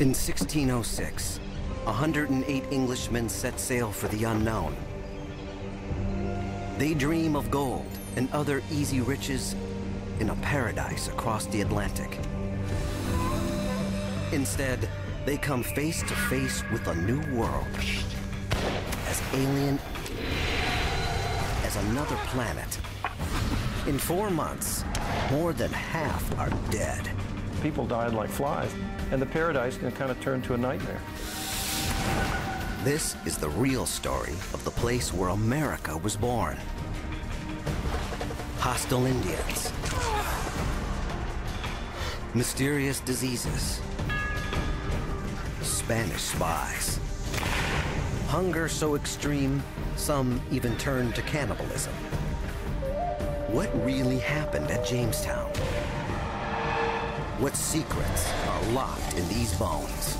In 1606, 108 Englishmen set sail for the unknown. They dream of gold and other easy riches in a paradise across the Atlantic. Instead, they come face to face with a new world, as alien as another planet. In 4 months, more than half are dead. People died like flies, and the paradise kind of turned to a nightmare. This is the real story of the place where America was born. Hostile Indians, mysterious diseases, Spanish spies, hunger so extreme, some even turned to cannibalism. What really happened at Jamestown? What secrets are locked in these bones?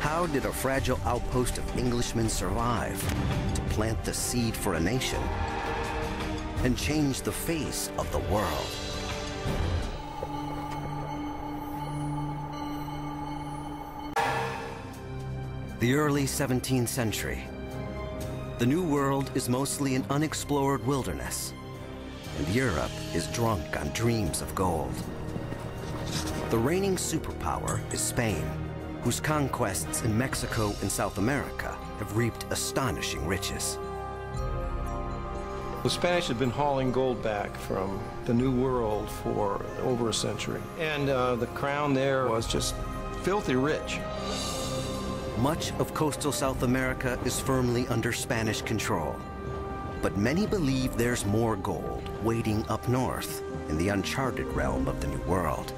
How did a fragile outpost of Englishmen survive to plant the seed for a nation and change the face of the world? The early 17th century. The New World is mostly an unexplored wilderness, and Europe is drunk on dreams of gold. The reigning superpower is Spain, whose conquests in Mexico and South America have reaped astonishing riches. The Spanish had been hauling gold back from the New World for over a century, and the crown there was just filthy rich. Much of coastal South America is firmly under Spanish control, but many believe there's more gold waiting up north in the uncharted realm of the New World.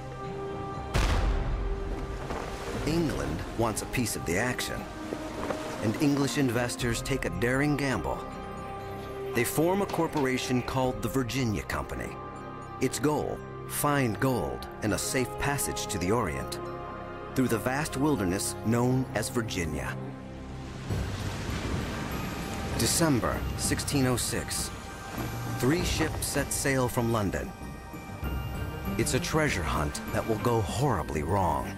England wants a piece of the action, and English investors take a daring gamble. They form a corporation called the Virginia Company. Its goal, find gold and a safe passage to the Orient, through the vast wilderness known as Virginia. December 1606, 3 ships set sail from London. It's a treasure hunt that will go horribly wrong,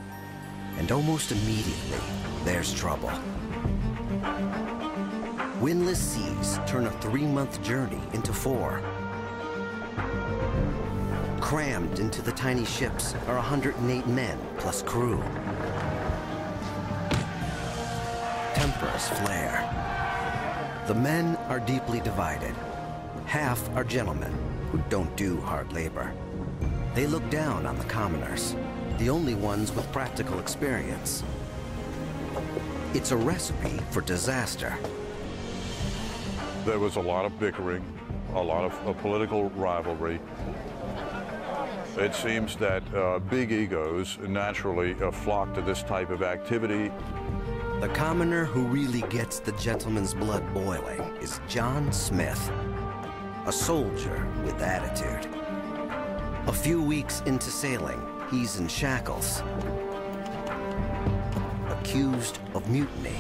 and almost immediately, there's trouble. Windless seas turn a 3-month journey into 4. Crammed into the tiny ships are 108 men plus crew. Tempers flare. The men are deeply divided. Half are gentlemen who don't do hard labor. They look down on the commoners, the only ones with practical experience. It's a recipe for disaster. There was a lot of bickering, a lot of political rivalry. It seems that big egos naturally flock to this type of activity. The commoner who really gets the gentleman's blood boiling is John Smith, a soldier with attitude. A few weeks into sailing, he's in shackles, accused of mutiny.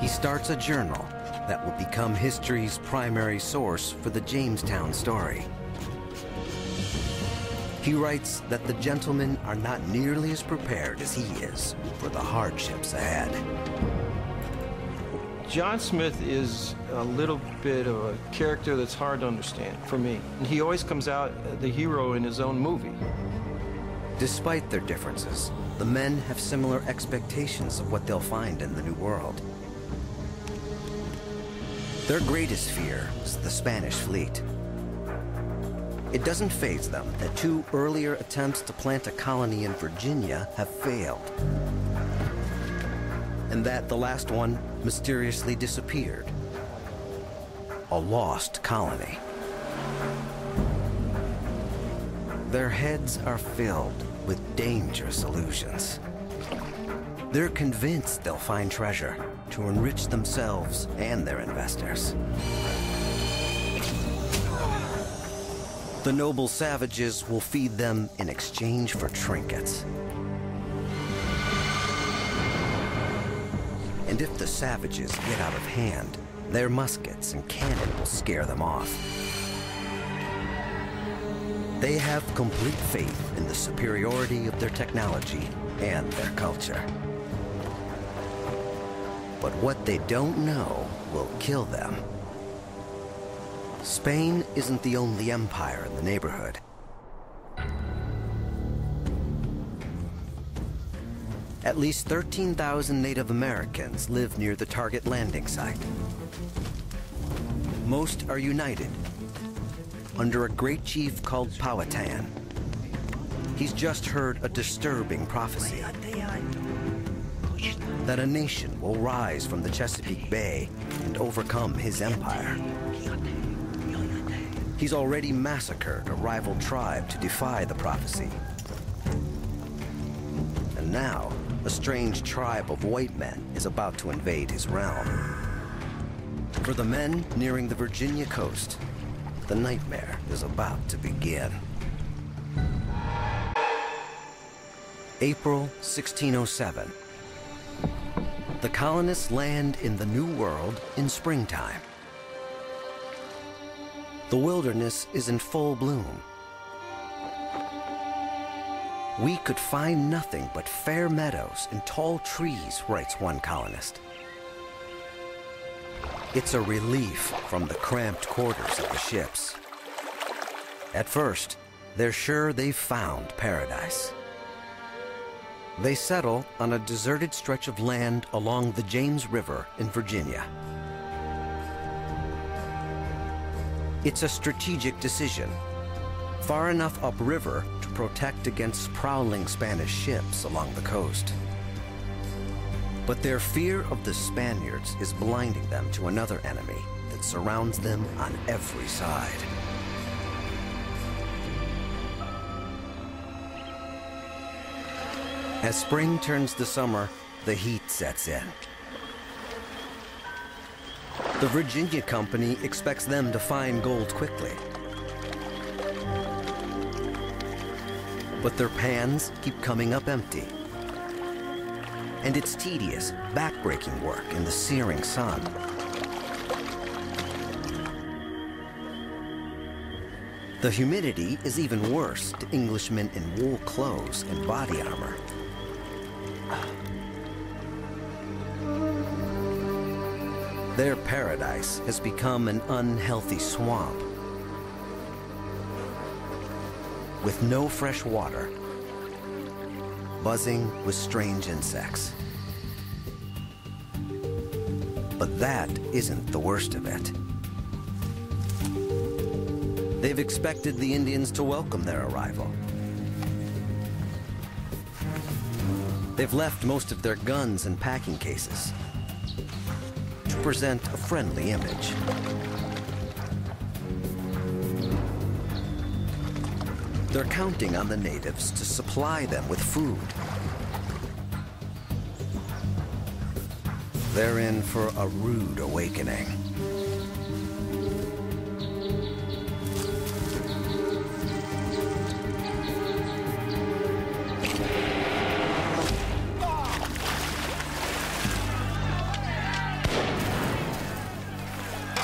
He starts a journal that will become history's primary source for the Jamestown story. He writes that the gentlemen are not nearly as prepared as he is for the hardships ahead. John Smith is a little bit of a character that's hard to understand for me. He always comes out the hero in his own movie. Despite their differences, the men have similar expectations of what they'll find in the New World. Their greatest fear is the Spanish fleet. It doesn't faze them that 2 earlier attempts to plant a colony in Virginia have failed, and that the last one mysteriously disappeared. A lost colony. Their heads are filled with dangerous illusions. They're convinced they'll find treasure to enrich themselves and their investors. The noble savages will feed them in exchange for trinkets. And if the savages get out of hand, their muskets and cannon will scare them off. They have complete faith in the superiority of their technology and their culture. But what they don't know will kill them. Spain isn't the only empire in the neighborhood. At least 13,000 Native Americans live near the target landing site. Most are united under a great chief called Powhatan. He's just heard a disturbing prophecy that a nation will rise from the Chesapeake Bay and overcome his empire. He's already massacred a rival tribe to defy the prophecy. And now, a strange tribe of white men is about to invade his realm. For the men nearing the Virginia coast, the nightmare is about to begin. April 1607. The colonists land in the New World in springtime. The wilderness is in full bloom. We could find nothing but fair meadows and tall trees, writes one colonist. It's a relief from the cramped quarters of the ships. At first, they're sure they've found paradise. They settle on a deserted stretch of land along the James River in Virginia. It's a strategic decision, far enough upriver to protect against prowling Spanish ships along the coast. But their fear of the Spaniards is blinding them to another enemy that surrounds them on every side. As spring turns to summer, the heat sets in. The Virginia Company expects them to find gold quickly. But their pans keep coming up empty. And it's tedious, back-breaking work in the searing sun. The humidity is even worse to Englishmen in wool clothes and body armor. Their paradise has become an unhealthy swamp. With no fresh water, buzzing with strange insects. But that isn't the worst of it. They've expected the Indians to welcome their arrival. They've left most of their guns in packing cases to present a friendly image. They're counting on the natives to supply them with food. They're in for a rude awakening.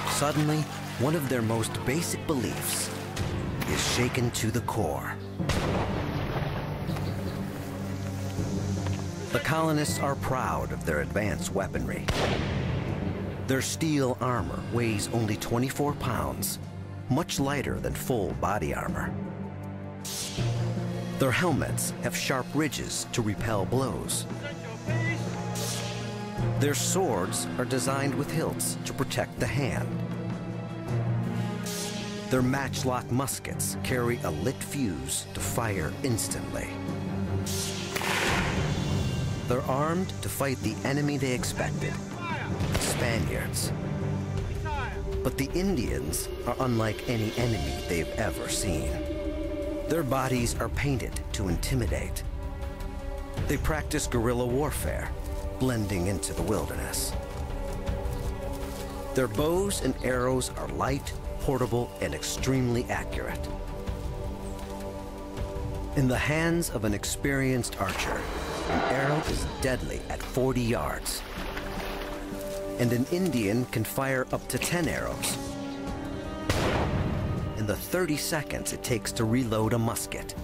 Suddenly, one of their most basic beliefs is shaken to the core. The colonists are proud of their advanced weaponry. Their steel armor weighs only 24 pounds, much lighter than full body armor. Their helmets have sharp ridges to repel blows. Their swords are designed with hilts to protect the hand. Their matchlock muskets carry a lit fuse to fire instantly. They're armed to fight the enemy they expected, the Spaniards. But the Indians are unlike any enemy they've ever seen. Their bodies are painted to intimidate. They practice guerrilla warfare, blending into the wilderness. Their bows and arrows are light, portable, and extremely accurate. In the hands of an experienced archer, an arrow is deadly at 40 yards, and an Indian can fire up to 10 arrows. In and the 30 seconds it takes to reload a musket.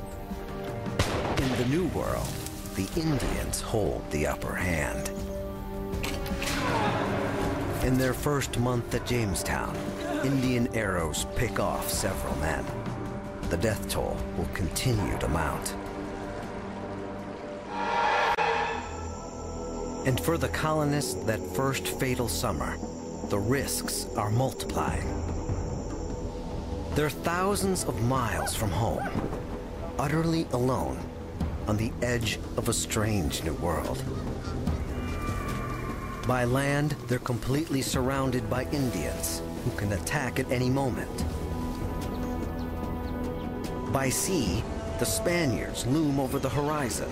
In the New World, the Indians hold the upper hand. In their first month at Jamestown, Indian arrows pick off several men. The death toll will continue to mount. And for the colonists that first fatal summer, the risks are multiplying. They're thousands of miles from home, utterly alone, on the edge of a strange new world. By land, they're completely surrounded by Indians who can attack at any moment. By sea, the Spaniards loom over the horizon.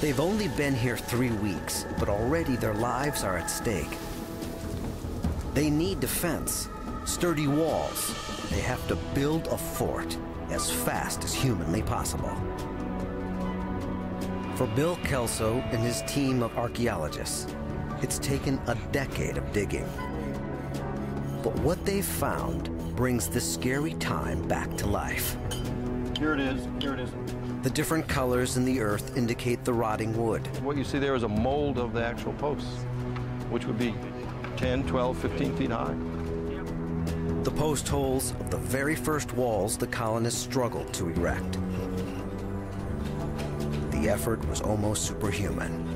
They've only been here 3 weeks, but already their lives are at stake. They need defense, sturdy walls. They have to build a fort as fast as humanly possible. For Bill Kelso and his team of archaeologists, it's taken a decade of digging. But what they've found brings this scary time back to life. Here it is, here it is. The different colors in the earth indicate the rotting wood. What you see there is a mold of the actual posts, which would be 10, 12, 15 feet high. The post holes of the very first walls the colonists struggled to erect. The effort was almost superhuman.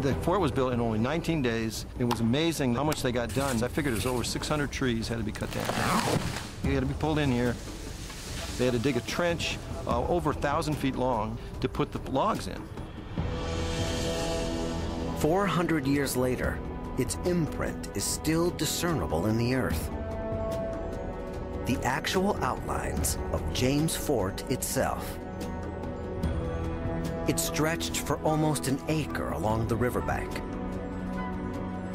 The fort was built in only 19 days. It was amazing how much they got done. I figured it was over 600 trees had to be cut down. They had to be pulled in here. They had to dig a trench over 1,000 feet long to put the logs in. 400 years later, its imprint is still discernible in the earth. The actual outlines of James Fort itself. It stretched for almost an acre along the riverbank.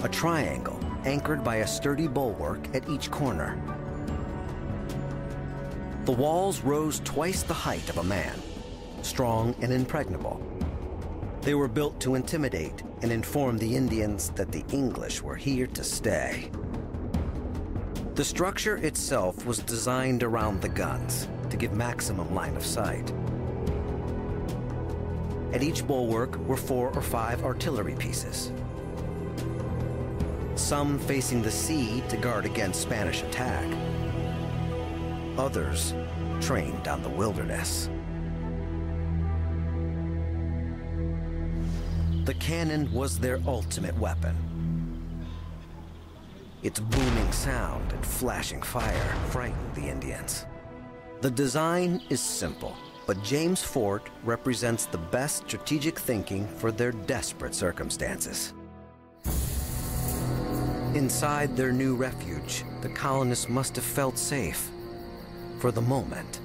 A triangle anchored by a sturdy bulwark at each corner. The walls rose twice the height of a man, strong and impregnable. They were built to intimidate and inform the Indians that the English were here to stay. The structure itself was designed around the guns to give maximum line of sight. At each bulwark were 4 or 5 artillery pieces, some facing the sea to guard against Spanish attack. Others trained on the wilderness. The cannon was their ultimate weapon. Its booming sound and flashing fire frightened the Indians. The design is simple, but James Fort represents the best strategic thinking for their desperate circumstances. Inside their new refuge, the colonists must have felt safe. For the moment.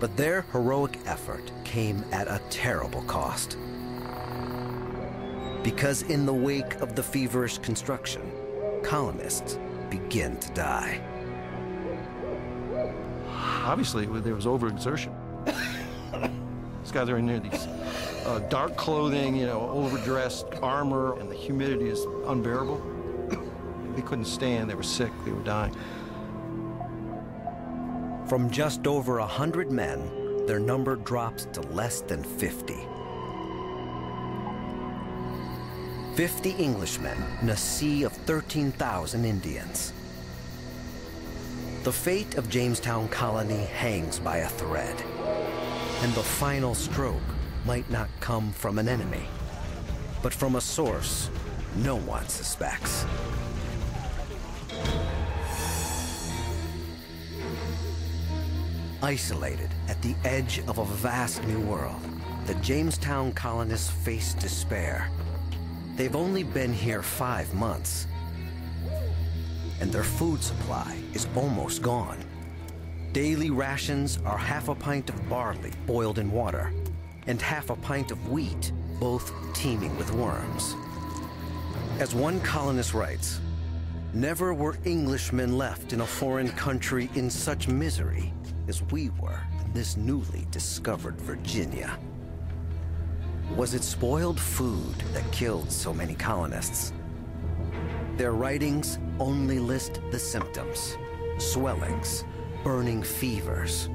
But their heroic effort came at a terrible cost. Because in the wake of the feverish construction, colonists begin to die. Obviously, there was overexertion. These guys are in there, these dark clothing, overdressed armor, and the humidity is unbearable. They couldn't stand, they were sick, they were dying. From just over 100 men, their number drops to less than 50. 50 Englishmen in a sea of 13,000 Indians. The fate of Jamestown Colony hangs by a thread, and the final stroke might not come from an enemy, but from a source no one suspects. Isolated at the edge of a vast new world, the Jamestown colonists face despair. They've only been here 5 months, and their food supply is almost gone. Daily rations are half a pint of barley boiled in water and half a pint of wheat, both teeming with worms. As one colonist writes, "Never were Englishmen left in a foreign country in such misery as we were in this newly discovered Virginia." Was it spoiled food that killed so many colonists? Their writings only list the symptoms, swellings, burning fevers.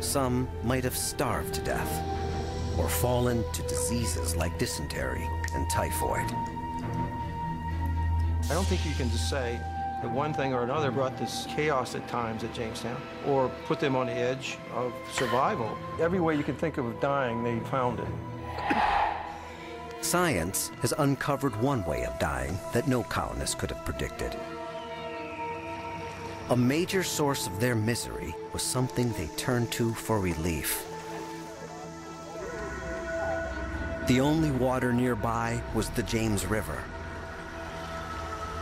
Some might have starved to death or fallen to diseases like dysentery and typhoid. I don't think you can just say that one thing or another brought this chaos at times at Jamestown or put them on the edge of survival. Every way you can think of dying, they found it. Science has uncovered one way of dying that no colonist could have predicted. A major source of their misery was something they turned to for relief. The only water nearby was the James River.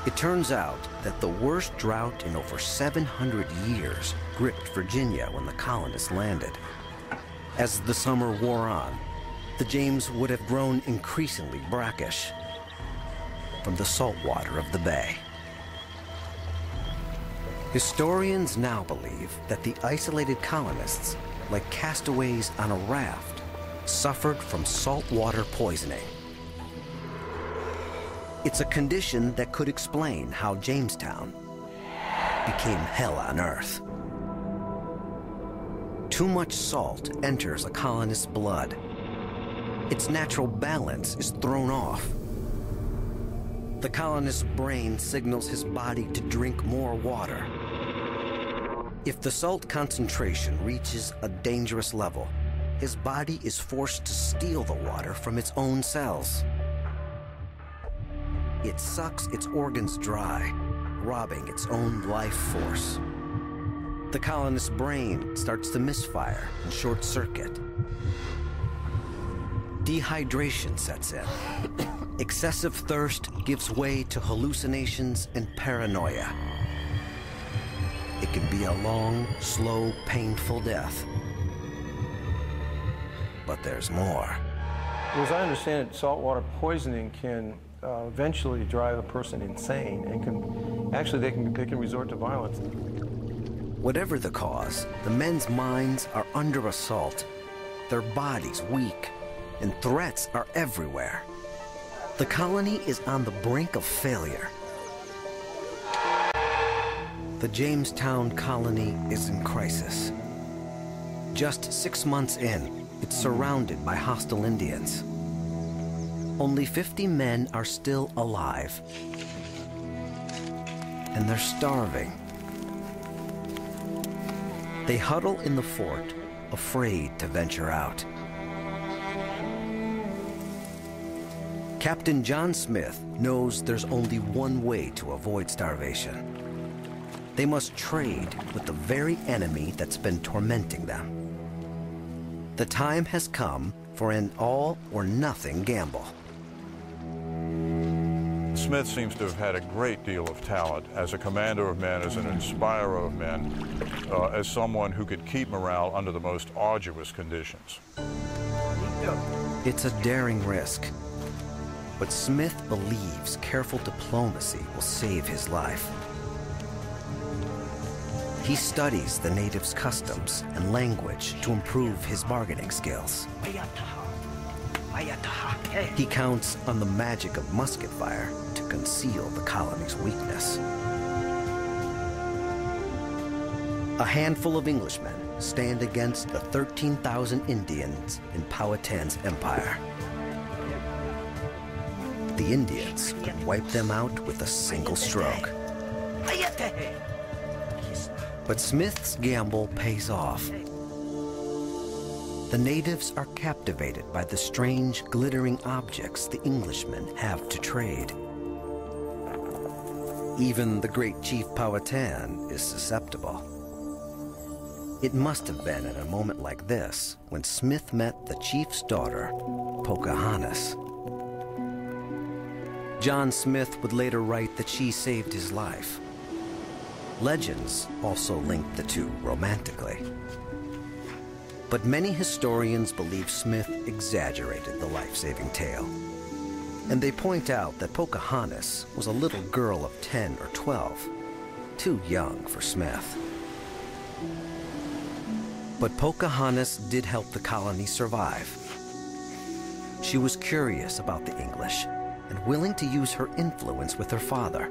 It turns out that the worst drought in over 700 years gripped Virginia when the colonists landed. As the summer wore on, the James would have grown increasingly brackish from the salt water of the bay. Historians now believe that the isolated colonists, like castaways on a raft, suffered from saltwater poisoning. It's a condition that could explain how Jamestown became hell on earth. Too much salt enters a colonist's blood. Its natural balance is thrown off. The colonist's brain signals his body to drink more water. If the salt concentration reaches a dangerous level, his body is forced to steal the water from its own cells. It sucks its organs dry, robbing its own life force. The colonist's brain starts to misfire and short circuit. Dehydration sets in. Excessive thirst gives way to hallucinations and paranoia. It can be a long, slow, painful death. But there's more. As I understand it, saltwater poisoning can eventually drive a person insane and can actually they can resort to violence. Whatever the cause, the men's minds are under assault, their bodies weak, and threats are everywhere. The colony is on the brink of failure. The Jamestown colony is in crisis. Just 6 months in, it's surrounded by hostile Indians. Only 50 men are still alive, and they're starving. They huddle in the fort, afraid to venture out. Captain John Smith knows there's only one way to avoid starvation. They must trade with the very enemy that's been tormenting them. The time has come for an all-or-nothing gamble. Smith seems to have had a great deal of talent as a commander of men, as an inspirer of men, as someone who could keep morale under the most arduous conditions. It's a daring risk. But Smith believes careful diplomacy will save his life. He studies the natives' customs and language to improve his bargaining skills. He counts on the magic of musket fire to conceal the colony's weakness. A handful of Englishmen stand against the 13,000 Indians in Powhatan's empire. The Indians could wipe them out with a single stroke. But Smith's gamble pays off. The natives are captivated by the strange, glittering objects the Englishmen have to trade. Even the great chief Powhatan is susceptible. It must have been at a moment like this when Smith met the chief's daughter, Pocahontas. John Smith would later write that she saved his life. Legends also link the two romantically. But many historians believe Smith exaggerated the life-saving tale. And they point out that Pocahontas was a little girl of 10 or 12, too young for Smith. But Pocahontas did help the colony survive. She was curious about the English and willing to use her influence with her father.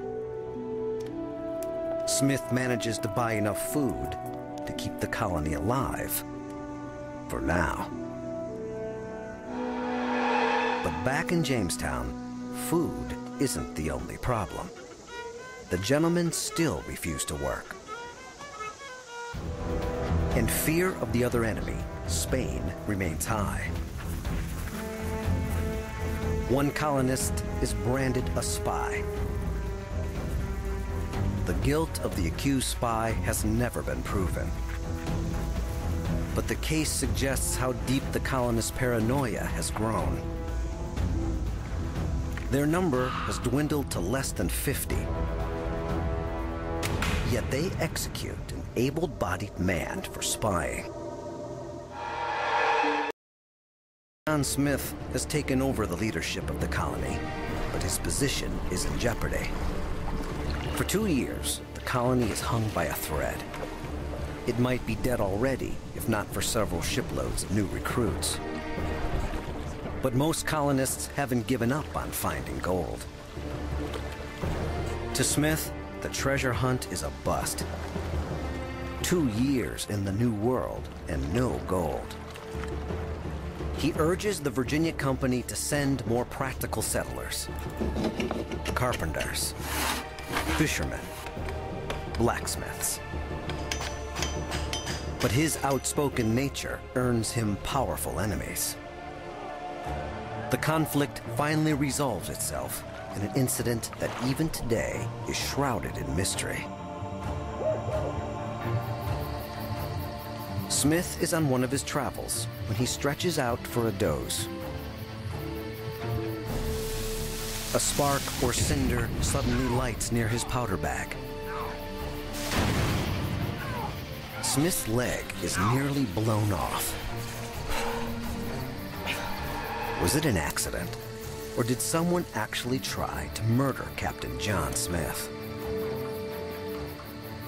Smith manages to buy enough food to keep the colony alive, for now. But back in Jamestown, food isn't the only problem. The gentlemen still refuse to work. And fear of the other enemy, Spain, remains high. One colonist is branded a spy. The guilt of the accused spy has never been proven. But the case suggests how deep the colonists' paranoia has grown. Their number has dwindled to less than 50. Yet they execute an able-bodied man for spying. John Smith has taken over the leadership of the colony, but his position is in jeopardy. For 2 years, the colony is hung by a thread. It might be dead already, if not for several shiploads of new recruits. But most colonists haven't given up on finding gold. To Smith, the treasure hunt is a bust. 2 years in the New World and no gold. He urges the Virginia Company to send more practical settlers. Carpenters, fishermen, blacksmiths. But his outspoken nature earns him powerful enemies. The conflict finally resolves itself in an incident that even today is shrouded in mystery. Smith is on one of his travels when he stretches out for a doze. A spark or cinder suddenly lights near his powder bag. Smith's leg is nearly blown off. Was it an accident, or did someone actually try to murder Captain John Smith?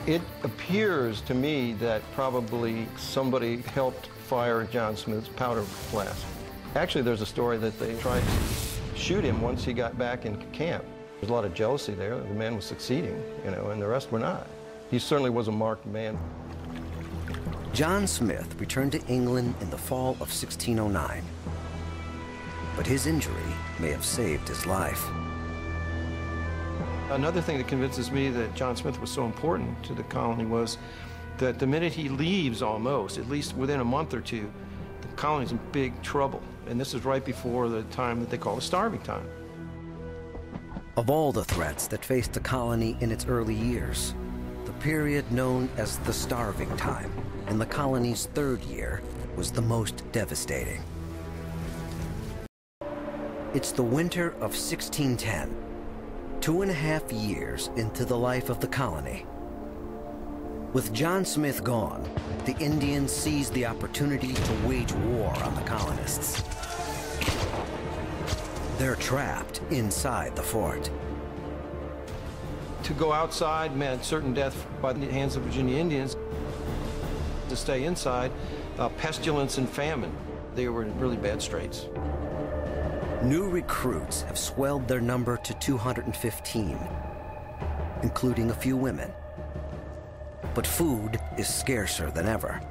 It appears to me that probably somebody helped fire John Smith's powder flask. Actually, there's a story that they tried to shoot him once he got back in camp. There's a lot of jealousy there. The man was succeeding, you know, and the rest were not. He certainly was a marked man. John Smith returned to England in the fall of 1609. But his injury may have saved his life. Another thing that convinces me that John Smith was so important to the colony was that the minute he leaves almost, at least within a month or two, the colony's in big trouble. And this is right before the time that they call the starving time. Of all the threats that faced the colony in its early years, the period known as the starving time in the colony's third year was the most devastating. It's the winter of 1610. 2.5 years into the life of the colony. With John Smith gone, the Indians seized the opportunity to wage war on the colonists. They're trapped inside the fort. To go outside meant certain death by the hands of Virginia Indians. To stay inside, pestilence and famine. They were in really bad straits. New recruits have swelled their number to 215, including a few women. But food is scarcer than ever.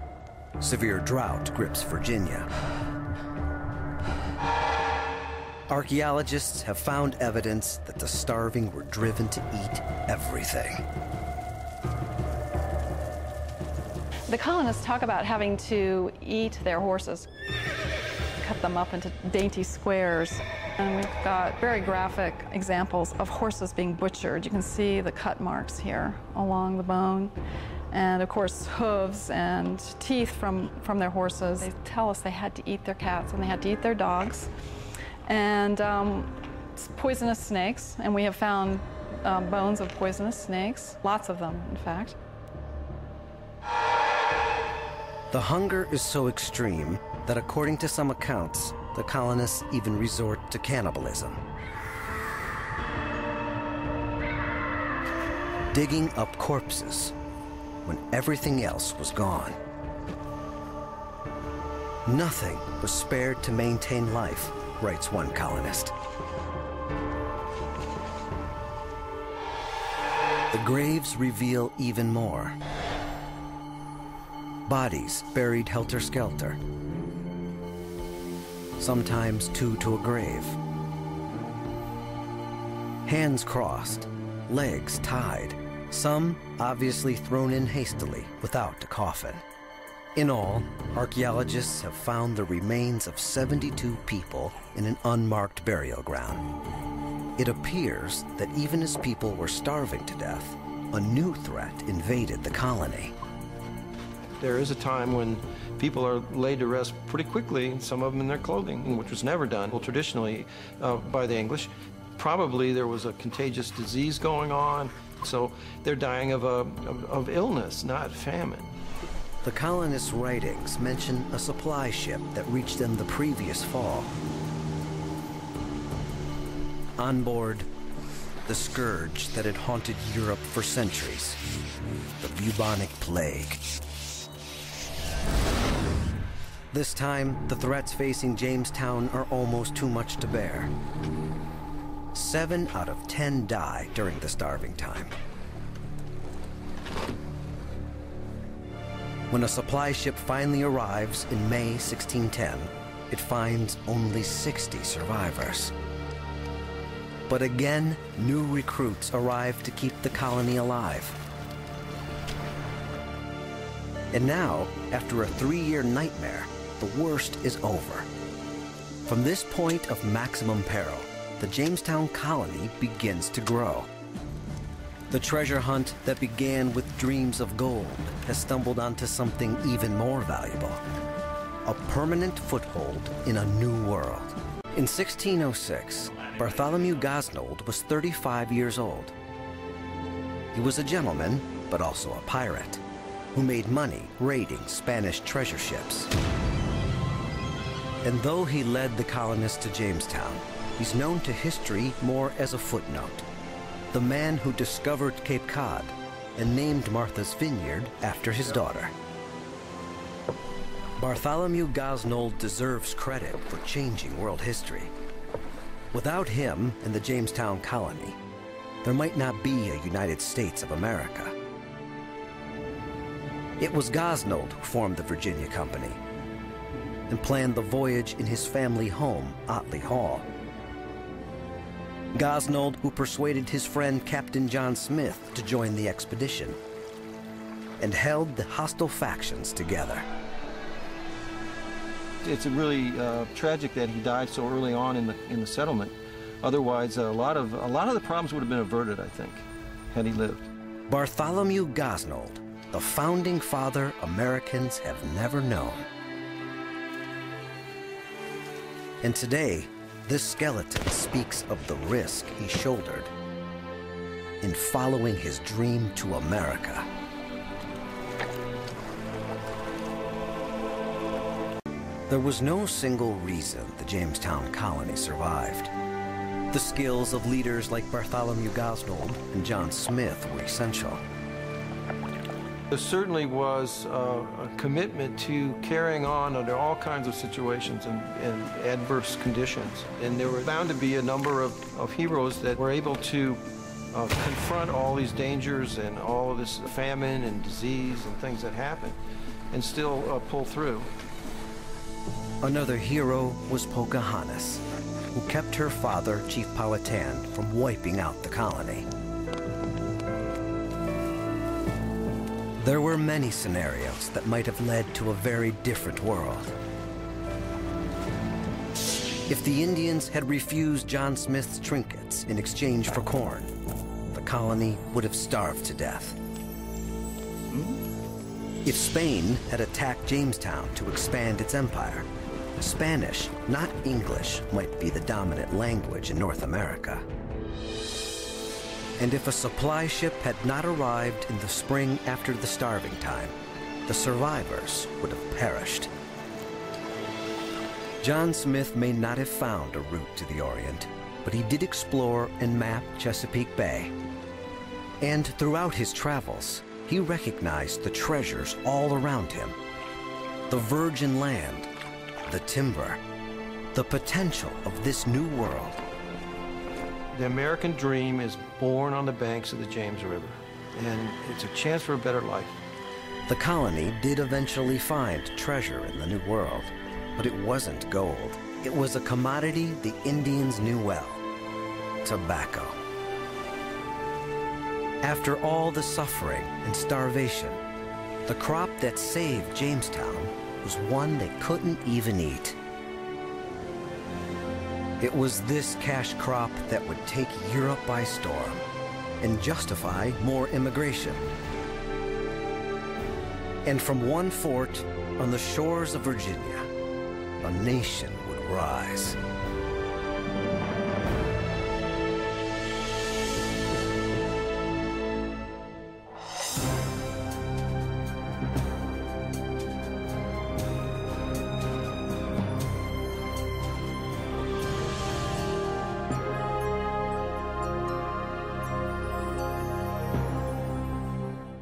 Severe drought grips Virginia. Archaeologists have found evidence that the starving were driven to eat everything. The colonists talk about having to eat their horses. Cut them up into dainty squares. And we've got very graphic examples of horses being butchered. You can see the cut marks here along the bone. And of course, hooves and teeth from their horses. They tell us they had to eat their cats and they had to eat their dogs. And poisonous snakes. And we have found bones of poisonous snakes. Lots of them, in fact. The hunger is so extreme that according to some accounts, the colonists even resort to cannibalism. Digging up corpses when everything else was gone. Nothing was spared to maintain life, writes one colonist. The graves reveal even more. Bodies buried helter-skelter, sometimes two to a grave. Hands crossed, legs tied, some obviously thrown in hastily without a coffin. In all, archaeologists have found the remains of 72 people in an unmarked burial ground. It appears that even as people were starving to death, a new threat invaded the colony. There is a time when people are laid to rest pretty quickly, some of them in their clothing, which was never done, well, traditionally by the English. Probably there was a contagious disease going on, so they're dying of illness, not famine. The colonists' writings mention a supply ship that reached them the previous fall. On board, the scourge that had haunted Europe for centuries, the bubonic plague. This time, the threats facing Jamestown are almost too much to bear. 7 out of 10 die during the starving time. When a supply ship finally arrives in May 1610, it finds only 60 survivors. But again, new recruits arrive to keep the colony alive. And now, after a 3-year nightmare, the worst is over. From this point of maximum peril, the Jamestown colony begins to grow. The treasure hunt that began with dreams of gold has stumbled onto something even more valuable, a permanent foothold in a new world. In 1606, Bartholomew Gosnold was 35 years old. He was a gentleman, but also a pirate, who made money raiding Spanish treasure ships. And though he led the colonists to Jamestown, he's known to history more as a footnote, the man who discovered Cape Cod and named Martha's Vineyard after his daughter. Bartholomew Gosnold deserves credit for changing world history. Without him and the Jamestown colony, there might not be a United States of America. It was Gosnold who formed the Virginia Company and planned the voyage in his family home, Otley Hall. Gosnold, who persuaded his friend Captain John Smith to join the expedition and held the hostile factions together. It's really tragic that he died so early on in the settlement. Otherwise, a lot of the problems would have been averted, I think, had he lived. Bartholomew Gosnold, the founding father Americans have never known. And today, this skeleton speaks of the risk he shouldered in following his dream to America. There was no single reason the Jamestown colony survived. The skills of leaders like Bartholomew Gosnold and John Smith were essential. There certainly was a commitment to carrying on under all kinds of situations and adverse conditions. And there were bound to be a number of heroes that were able to confront all these dangers and all of this famine and disease and things that happened and still pull through. Another hero was Pocahontas, who kept her father, Chief Powhatan, from wiping out the colony. There were many scenarios that might have led to a very different world. If the Indians had refused John Smith's trinkets in exchange for corn, the colony would have starved to death. If Spain had attacked Jamestown to expand its empire, Spanish, not English, might be the dominant language in North America. And if a supply ship had not arrived in the spring after the starving time, the survivors would have perished. John Smith may not have found a route to the Orient, but he did explore and map Chesapeake Bay. And throughout his travels, he recognized the treasures all around him, the virgin land, the timber, the potential of this new world. The American dream is born on the banks of the James River, and it's a chance for a better life. The colony did eventually find treasure in the New World, but it wasn't gold. It was a commodity the Indians knew well, tobacco. After all the suffering and starvation, the crop that saved Jamestown was one they couldn't even eat. It was this cash crop that would take Europe by storm and justify more immigration. And from one fort on the shores of Virginia, a nation would rise.